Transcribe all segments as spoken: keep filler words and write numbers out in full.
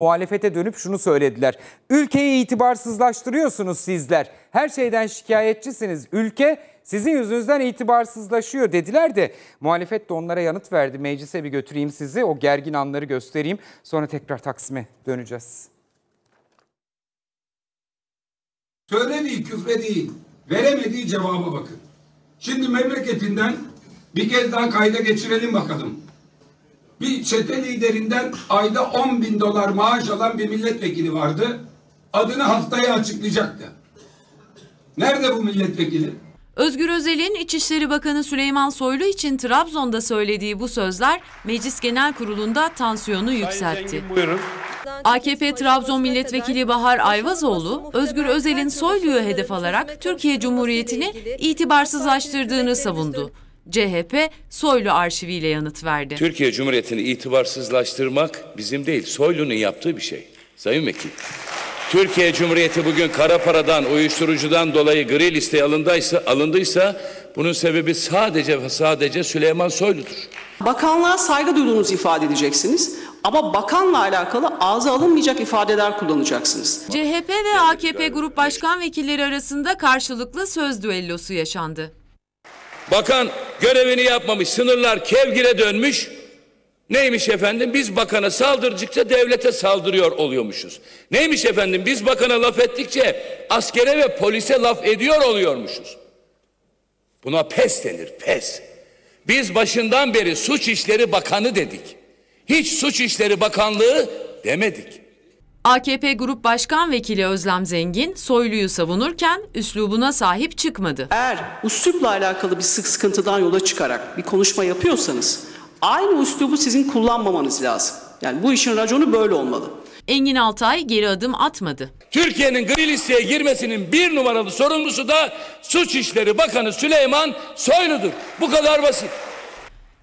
Muhalefete dönüp şunu söylediler. Ülkeyi itibarsızlaştırıyorsunuz sizler. Her şeyden şikayetçisiniz. Ülke sizin yüzünüzden itibarsızlaşıyor dediler de muhalefet de onlara yanıt verdi. Meclise bir götüreyim sizi, o gergin anları göstereyim. Sonra tekrar Taksim'e döneceğiz. Söylediği küfre değil, veremediği cevaba bakın. Şimdi memleketinden bir kez daha kayda geçirelim bakalım. Bir çete liderinden ayda on bin dolar maaş alan bir milletvekili vardı. Adını haftaya açıklayacaktı. Nerede bu milletvekili? Özgür Özel'in İçişleri Bakanı Süleyman Soylu için Trabzon'da söylediği bu sözler Meclis Genel Kurulu'nda tansiyonu yükseltti. Sayın Zengin, buyurun. A K P Trabzon Milletvekili Bahar Ayvazoğlu, Özgür Özel'in Soylu'yu hedef alarak Türkiye Cumhuriyeti'ni itibarsızlaştırdığını savundu. C H P, Soylu arşiviyle yanıt verdi. Türkiye Cumhuriyeti'ni itibarsızlaştırmak bizim değil, Soylu'nun yaptığı bir şey. Sayın Vekil, Türkiye Cumhuriyeti bugün kara paradan, uyuşturucudan dolayı gri listeye alındıysa, alındıysa bunun sebebi sadece ve sadece Süleyman Soylu'dur. Bakanlığa saygı duyduğunuzu ifade edeceksiniz ama bakanla alakalı ağza alınmayacak ifadeler kullanacaksınız. C H P ve A K P Grup Başkan Vekilleri arasında karşılıklı söz düellosu yaşandı. Bakan görevini yapmamış, sınırlar kevgire dönmüş. Neymiş efendim? Biz bakana saldırdıkça devlete saldırıyor oluyormuşuz. Neymiş efendim? Biz bakana laf ettikçe askere ve polise laf ediyor oluyormuşuz. Buna pes denir, pes. Biz başından beri Suç İşleri Bakanı dedik. Hiç Suç İşleri Bakanlığı demedik. A K P Grup Başkan Vekili Özlem Zengin, Soylu'yu savunurken üslubuna sahip çıkmadı. Eğer üslupla alakalı bir sık sıkıntıdan yola çıkarak bir konuşma yapıyorsanız aynı üslubu sizin kullanmamanız lazım. Yani bu işin raconu böyle olmalı. Engin Altay geri adım atmadı. Türkiye'nin gri listeye girmesinin bir numaralı sorumlusu da Suç İşleri Bakanı Süleyman Soylu'dur. Bu kadar basit.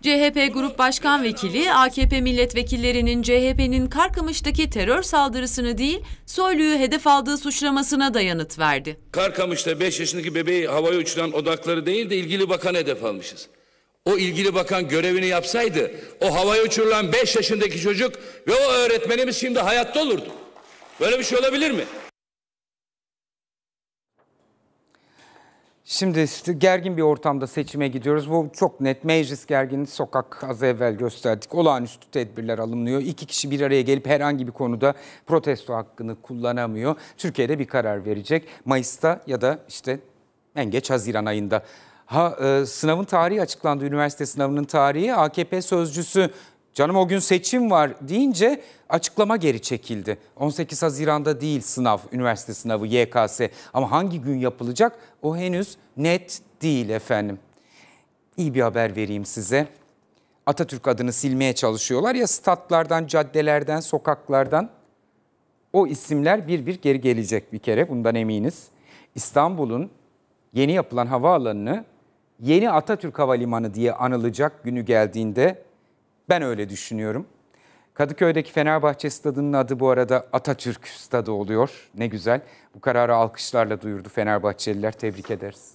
C H P Grup Başkan Vekili, A K P milletvekillerinin C H P'nin Karkamış'taki terör saldırısını değil, Soylu'yu hedef aldığı suçlamasına da yanıt verdi. Karkamış'ta beş yaşındaki bebeği havaya uçuran odakları değil de ilgili bakan hedef almışız. O ilgili bakan görevini yapsaydı, o havaya uçurulan beş yaşındaki çocuk ve o öğretmenimiz şimdi hayatta olurdu. Böyle bir şey olabilir mi? Şimdi gergin bir ortamda seçime gidiyoruz. Bu çok net. Meclis gergin, sokak az evvel gösterdik. Olağanüstü tedbirler alınıyor. İki kişi bir araya gelip herhangi bir konuda protesto hakkını kullanamıyor. Türkiye'de bir karar verecek. Mayıs'ta ya da işte en geç Haziran ayında. Ha, e, sınavın tarihi açıklandı. Üniversite sınavının tarihi. A K P sözcüsü canım o gün seçim var deyince açıklama geri çekildi. on sekiz Haziran'da değil sınav, üniversite sınavı, Y K S. Ama hangi gün yapılacak o henüz net değil efendim. İyi bir haber vereyim size. Atatürk adını silmeye çalışıyorlar ya statlardan, caddelerden, sokaklardan. O isimler bir bir geri gelecek bir kere, bundan eminiz. İstanbul'un yeni yapılan havaalanını yeni Atatürk Havalimanı diye anılacak günü geldiğinde... Ben öyle düşünüyorum. Kadıköy'deki Fenerbahçe Stadı'nın adı bu arada Atatürk Stadı oluyor. Ne güzel. Bu kararı alkışlarla duyurdu Fenerbahçeliler. Tebrik ederiz.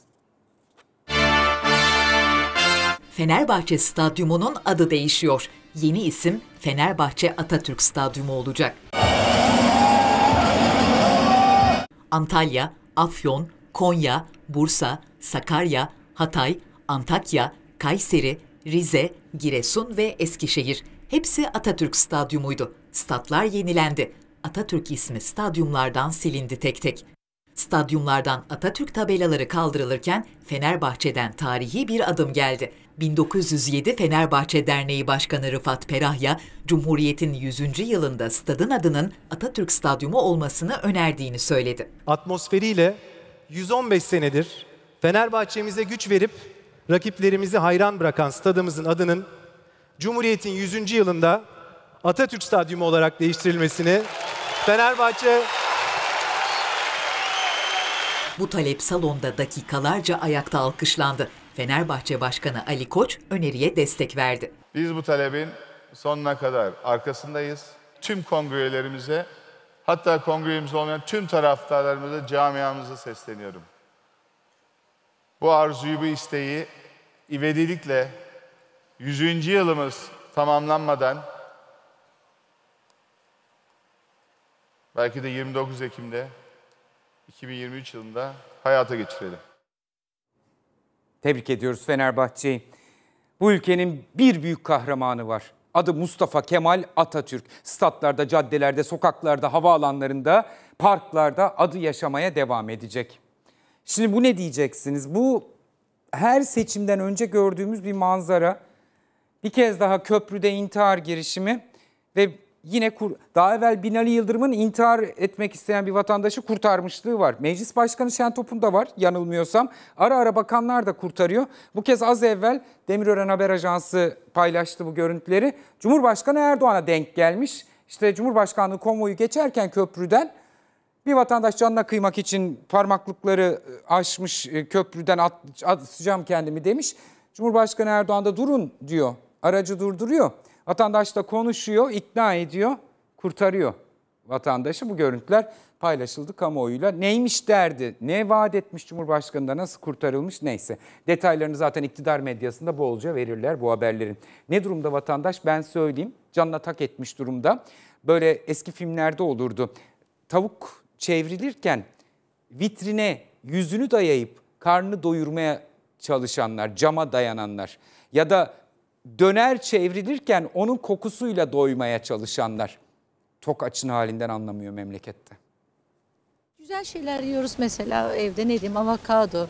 Fenerbahçe Stadyumu'nun adı değişiyor. Yeni isim Fenerbahçe Atatürk Stadyumu olacak. Antalya, Afyon, Konya, Bursa, Sakarya, Hatay, Antakya, Kayseri, Rize, Giresun ve Eskişehir. Hepsi Atatürk Stadyumuydu. Statlar yenilendi. Atatürk ismi stadyumlardan silindi tek tek. Stadyumlardan Atatürk tabelaları kaldırılırken Fenerbahçe'den tarihi bir adım geldi. bin dokuz yüz yedi Fenerbahçe Derneği Başkanı Rıfat Perahya, Cumhuriyet'in yüzüncü yılında stadın adının Atatürk Stadyumu olmasını önerdiğini söyledi. Atmosferiyle yüz on beş senedir Fenerbahçe'mize güç verip rakiplerimizi hayran bırakan stadımızın adının Cumhuriyet'in yüzüncü yılında Atatürk Stadyumu olarak değiştirilmesini Fenerbahçe... Bu talep salonda dakikalarca ayakta alkışlandı. Fenerbahçe Başkanı Ali Koç öneriye destek verdi. Biz bu talebin sonuna kadar arkasındayız. Tüm kongrelerimize, hatta kongremiz olmayan tüm taraftarlarımıza, camiamıza sesleniyorum. Bu arzuyu, bu isteği ivedilikle yüzüncü yılımız tamamlanmadan belki de yirmi dokuz Ekim'de iki bin yirmi üç yılında hayata geçirelim. Tebrik ediyoruz Fenerbahçe'yi. Bu ülkenin bir büyük kahramanı var. Adı Mustafa Kemal Atatürk. Statlarda, caddelerde, sokaklarda, havaalanlarında, parklarda adı yaşamaya devam edecek. Şimdi bu ne diyeceksiniz? Bu her seçimden önce gördüğümüz bir manzara. Bir kez daha köprüde intihar girişimi ve yine daha evvel Binali Yıldırım'ın intihar etmek isteyen bir vatandaşı kurtarmışlığı var. Meclis Başkanı Şentop'un da var yanılmıyorsam. Ara ara bakanlar da kurtarıyor. Bu kez az evvel Demirören Haber Ajansı paylaştı bu görüntüleri. Cumhurbaşkanı Erdoğan'a denk gelmiş. İşte Cumhurbaşkanlığı konvoyu geçerken köprüden bir vatandaş canına kıymak için parmaklıkları aşmış, köprüden at, atacağım kendimi demiş. Cumhurbaşkanı Erdoğan da durun diyor, aracı durduruyor. Vatandaş da konuşuyor, ikna ediyor, kurtarıyor vatandaşı. Bu görüntüler paylaşıldı kamuoyuyla. Neymiş derdi, ne vaat etmiş Cumhurbaşkanı da nasıl kurtarılmış neyse. Detaylarını zaten iktidar medyasında bolca verirler bu haberlerin. Ne durumda vatandaş ben söyleyeyim, canına tak etmiş durumda. Böyle eski filmlerde olurdu. Tavuk çevrilirken vitrine yüzünü dayayıp karnını doyurmaya çalışanlar, cama dayananlar ya da döner çevrilirken onun kokusuyla doymaya çalışanlar. Tok açın halinden anlamıyor memlekette. Güzel şeyler yiyoruz mesela evde, ne diyeyim, avokado,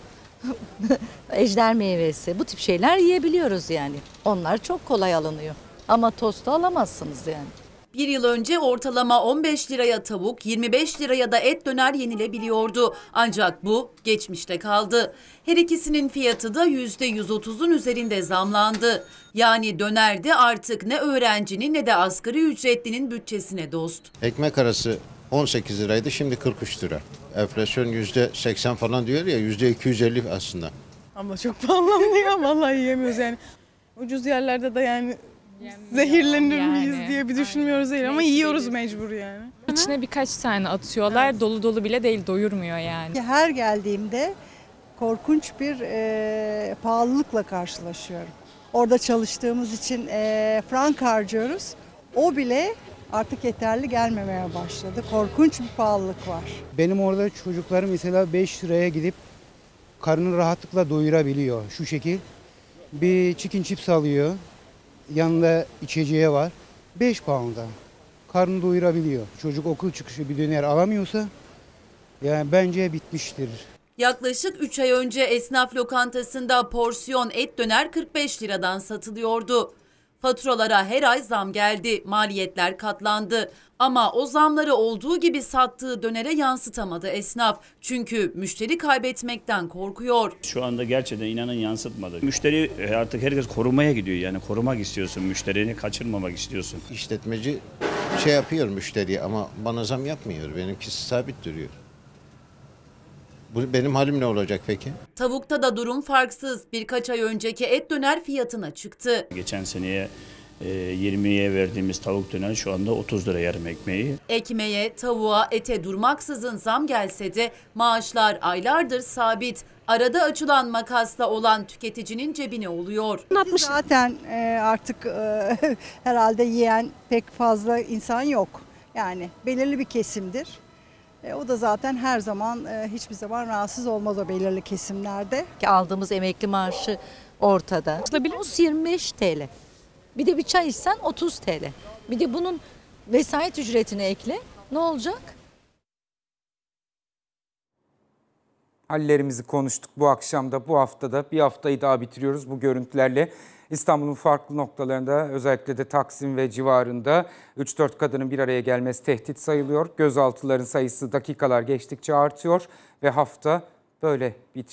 ejder meyvesi, bu tip şeyler yiyebiliyoruz yani. Onlar çok kolay alınıyor ama tostu alamazsınız yani. Bir yıl önce ortalama on beş liraya tavuk, yirmi beş liraya da et döner yenilebiliyordu. Ancak bu geçmişte kaldı. Her ikisinin fiyatı da yüzde yüz otuzun üzerinde zamlandı. Yani döner de artık ne öğrencinin ne de asgari ücretlinin bütçesine dost. Ekmek arası on sekiz liraydı, şimdi kırk üç lira. Enflasyon yüzde seksen falan diyor ya, yüzde iki yüz elli aslında. Ama çok pahalanıyor, vallahi yiyemiyoruz yani. Ucuz yerlerde de yani... Zehirlenir yani, miyiz diye bir düşünmüyoruz değil ama yiyoruz mecbur yani. İçine birkaç tane atıyorlar, evet. Dolu dolu bile değil, doyurmuyor yani. Her geldiğimde korkunç bir e, pahalılıkla karşılaşıyorum. Orada çalıştığımız için e, frank harcıyoruz, o bile artık yeterli gelmemeye başladı. Korkunç bir pahalılık var. Benim orada çocuklarım mesela beş liraya gidip karnını rahatlıkla doyurabiliyor şu şekil. Bir chicken chips alıyor. Yanında içeceği var. beş pound'a karnını doyurabiliyor. Çocuk okul çıkışı bir döner alamıyorsa yani bence bitmiştir. Yaklaşık üç ay önce esnaf lokantasında porsiyon et döner kırk beş liradan satılıyordu. Faturalara her ay zam geldi. Maliyetler katlandı. Ama o zamları olduğu gibi sattığı dönere yansıtamadı esnaf. Çünkü müşteri kaybetmekten korkuyor. Şu anda gerçekten inanın yansıtmadı. Müşteri artık herkes korumaya gidiyor. Yani korumak istiyorsun, müşterini kaçırmamak istiyorsun. İşletmeci şey yapıyor müşteriye ama bana zam yapmıyor. Benimkisi sabit duruyor. Benim halim ne olacak peki? Tavukta da durum farksız. Birkaç ay önceki et döner fiyatına çıktı. Geçen seneye yirmiye verdiğimiz tavuk döner şu anda otuz lira yarım ekmeği. Ekmeğe, tavuğa, ete durmaksızın zam gelse de maaşlar aylardır sabit. Arada açılan makasla olan tüketicinin cebine oluyor. Zaten artık herhalde yiyen pek fazla insan yok. Yani belirli bir kesimdir. E, o da zaten her zaman, e, hiçbir zaman rahatsız olmaz o belirli kesimlerde. Aldığımız emekli maaşı ortada. yirmi beş TL. Bir de bir çay içsen otuz TL. Bir de bunun vesayet ücretini ekle. Ne olacak? Hallerimizi konuştuk bu akşamda, bu haftada. Bir haftayı daha bitiriyoruz bu görüntülerle. İstanbul'un farklı noktalarında, özellikle de Taksim ve civarında üç dört kadının bir araya gelmesi tehdit sayılıyor. Gözaltıların sayısı dakikalar geçtikçe artıyor ve hafta böyle bitiyor.